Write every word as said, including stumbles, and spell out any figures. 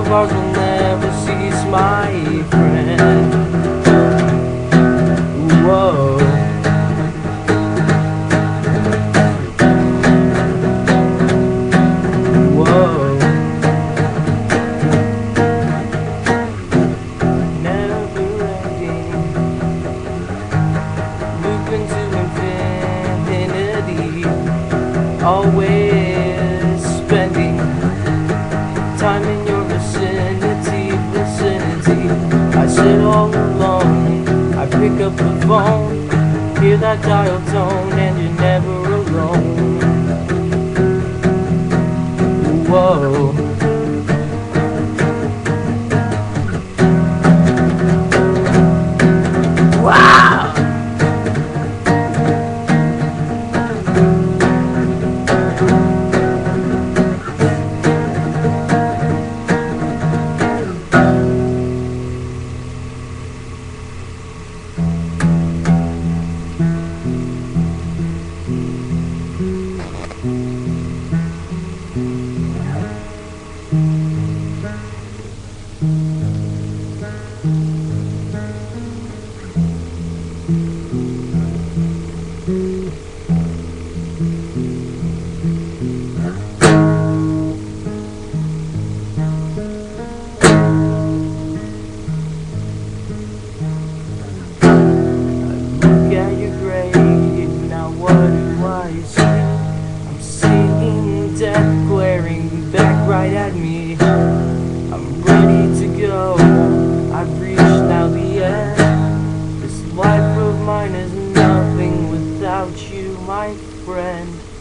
travel logs will never cease, my friend. Whoa. Whoa. Never ending, looping to infinity, always spending time in your vicinity, vicinity. I sit all alone, I pick up the phone, hear that dial tone, and you're never alone. Whoa. Wow. Right at me, I'm ready to go. I've reached now the end. This life of mine is nothing without you, my friend.